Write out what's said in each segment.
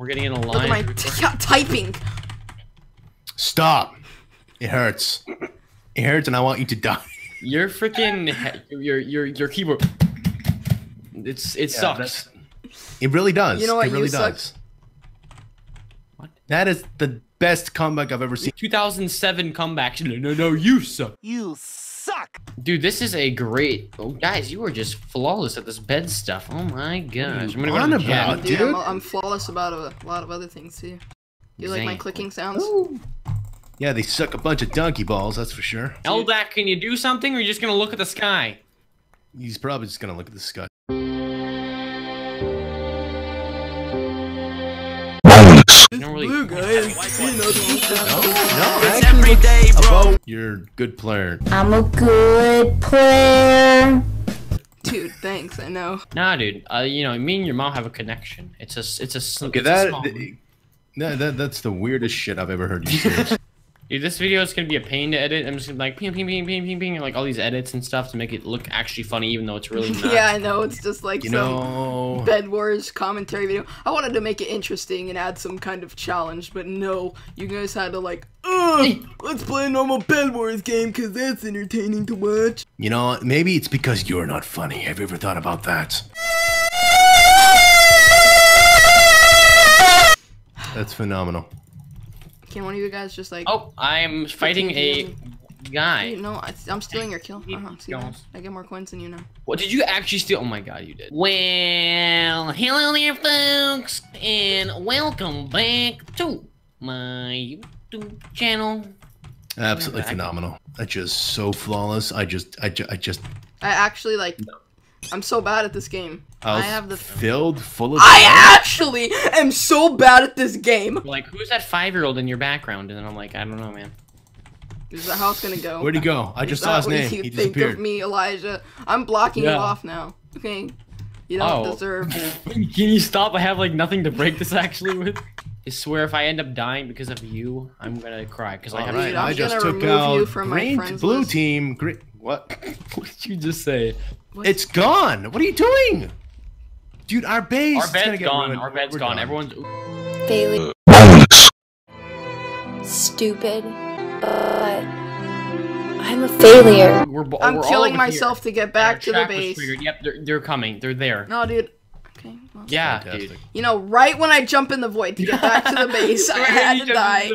We're getting in a line. Look at my typing. Stop. It hurts. It hurts, and I want you to die. Your freaking your keyboard. It sucks. It really does. You know what? It really does. What? That is the best comeback I've ever seen. 2007 comeback. No, you suck. You suck. Dude, this is a great. Oh, guys, you are just flawless at this bed stuff. Oh my gosh. I'm gonna go about, dude. I'm flawless about a lot of other things too. You like my clicking sounds? Ooh. Yeah, they suck a bunch of donkey balls. That's for sure. Eldac, can you do something, or are you just gonna look at the sky? He's probably just gonna look at the sky. Blue guys, you know it's every day, bro. You're a good player. I'm a good player. Dude, thanks. I know. Nah, dude. You know, me and your mom have a connection. It's a. Okay, that's the weirdest shit I've ever heard you say. Dude, this video is gonna be a pain to edit. I'm just gonna be like ping, and like all these edits and stuff to make it look actually funny, even though it's really not. Yeah, I know. It's just like some BedWars commentary video. I wanted to make it interesting and add some kind of challenge, but no, you guys had to like, let's play a normal BedWars game because that's entertaining to watch. You know, maybe it's because you're not funny. Have you ever thought about that? That's phenomenal. Can one of you guys just like... Oh, I'm fighting a guy. Dude, no, I'm stealing your kill. I get more coins than you now. What, did you actually steal? Oh my god, you did. Well, hello there, folks. And welcome back to my YouTube channel. Absolutely phenomenal. That's just so flawless. I actually like... I'm so bad at this game. I have the filled full of. I actually am so bad at this game. Like, who's that 5-year-old in your background? And then I'm like, I don't know, man. Is that how it's gonna go? Where'd he go? I just saw his name. He disappeared. Think of me, Elijah. I'm blocking you off now. Okay, you don't deserve it. Can you stop? I have like nothing to break this actually with. I swear, if I end up dying because of you, I'm gonna cry because I have. Dude, I just took out green blue team. What? What did you just say? It's gone. What are you doing? Dude, our base. Our bed's gone. Our bed's gone. Everyone's. Daily. Stupid. But I'm a failure. I'm killing myself to get back to the base. Yep, they're coming. They're there. No, dude. Okay. Yeah, dude. You know, right when I jump in the void to get back to the base, I had to die.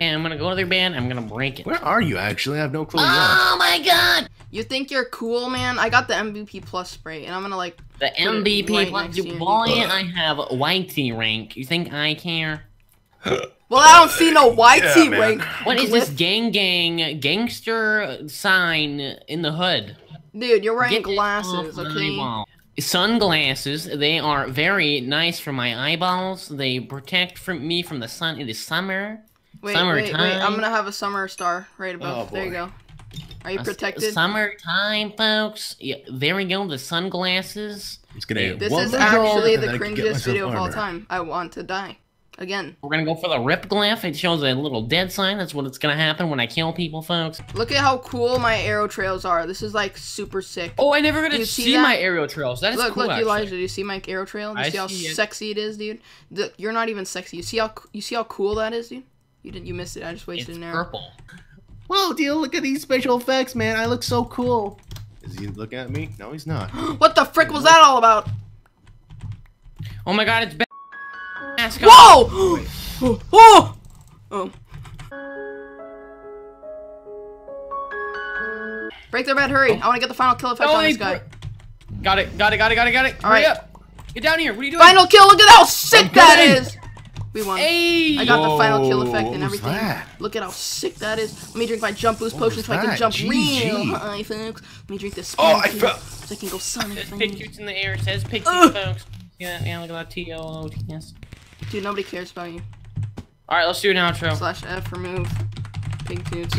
And I'm gonna go to their band. I'm gonna break it. Where are you actually? I have no clue. Oh my god. You think you're cool, man? I got the MVP plus spray, and I'm gonna like the MVP plus. You boy, I have YT rank. You think I care? Well, I don't see no YT rank. What is this gangster sign in the hood? Dude, you're wearing glasses, okay? Sunglasses. They are very nice for my eyeballs. They protect me from the sun. It is summer. Wait, I'm gonna have a summer star right above. Oh, there you go. Are you protected? Summertime, folks. Yeah, there we go. The sunglasses. This is actually the cringiest video of all time. I want to die. Again. We're going to go for the rip glyph. It shows a little dead sign. That's what's going to happen when I kill people, folks. Look at how cool my arrow trails are. This is like super sick. Oh, I never got to see my arrow trails. That is cool, Look, Elijah, do you see my arrow trail? Do you see how sexy it is, dude? Look, you're not even sexy. You see how cool that is, dude? You missed it. I just wasted an arrow. It's purple. Whoa, dude, look at these special effects, man. I look so cool. Is he looking at me? No, he's not. What the frick was that all about? Oh my god, it's bad. Whoa! Oh! Oh. Break their bed, hurry. I want to get the final kill effect on this guy. Got it. All right. Hurry up. Get down here. What are you doing? Final kill. Look at how sick that is. We won. Hey. I got the final kill effect and everything. Look at how sick that is. Let me drink my jump boost potion so I can jump real high, folks. Let me drink this. Oh, I fell. So I can go Sonic. It says Pigtoots in the air. It says Pigtoots, folks. Yeah, look at that TOOTS. Dude, nobody cares about you. Alright, let's do an outro. /F remove Pigtoots.